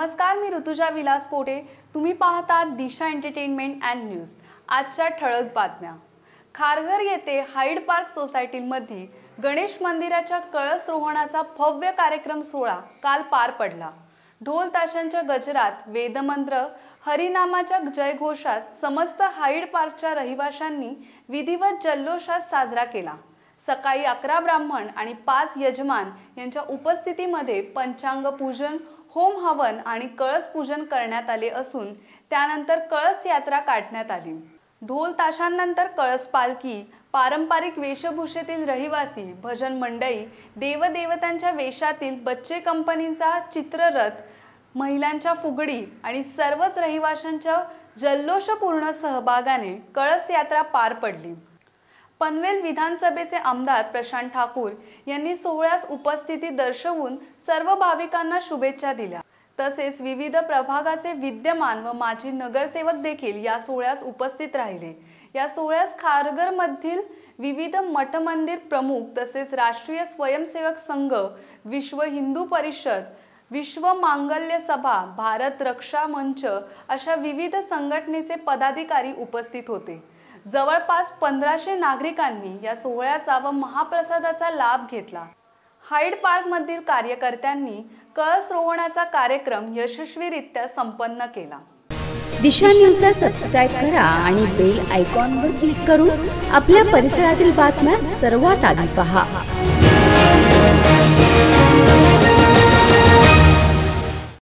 नमस्कार, मी ऋतुजा विलास पोटे. तुम्ही पाहता दिशा एंटरटेनमेंट अँड न्यूज. आजच्या ठळक बातम्या. खारघर येथे हाईड पार्क सोसायटीमध्ये गणेश मंदिराच्या कळस रोहणाचा भव्य कार्यक्रम सोहळा काल पार पडला. ढोल ताशांच्या गजरात, वेदमंत्र, हरिनामाच्या जयघोषात समस्त हाईड पार्कच्या रहिवाशांनी विधिवत जल्लोषात साजरा केला. सकाळी 11 ब्राह्मण आणि 5 यजमान यांच्या उपस्थितीमध्ये पंचांग पूजन, होम हवन आणि कळस पूजन करण्यात आले असून त्यानंतर कळस यात्रा काढण्यात आली. ढोल ताशांनंतर कळस पालखी, पारंपरिक वेशभूषेतील रहिवासी, भजन मंडई, देवदेवतांच्या वेशातील बच्चे कंपनीचा चित्ररथ, महिलांच्या फुगडी आणि सर्वच रहिवाशांच्या जल्लोषपूर्ण सहभागाने कळस यात्रा पार पडली. पनवेल विधानसभेचे आमदार प्रशांत ठाकूर यांनी सोहळ्यास उपस्थिती दर्शवून सर्व भाविकांना शुभेच्छा दिल्या. तसेच विविध प्रभागाचे विद्यमान व माजी नगरसेवक देखील या सोहळ्यास उपस्थित राहिले. या सोहळ्यास खारघर मधील विविध मठ मंदिर प्रमुख तसेच राष्ट्रीय स्वयंसेवक संघ, विश्व हिंदू परिषद, विश्व मांगल्य सभा, भारत रक्षा मंच अशा विविध संघटनेचे पदाधिकारी उपस्थित होते. जवळपास 1500 नागरिकांनी या सोहळ्याचा व महाप्रसादाचा लाभ घेतला. हाईड पार्क मधील कार्यकर्त्यांनी कळस रोवण्याचा कार्यक्रम यशस्वीरित्या संपन्न केला. दिशा न्यूजला सबस्क्राइब करा आणि बेल आयकॉनवर क्लिक करून आपल्या परिसरातील बातम्या सर्वात आधी पहा.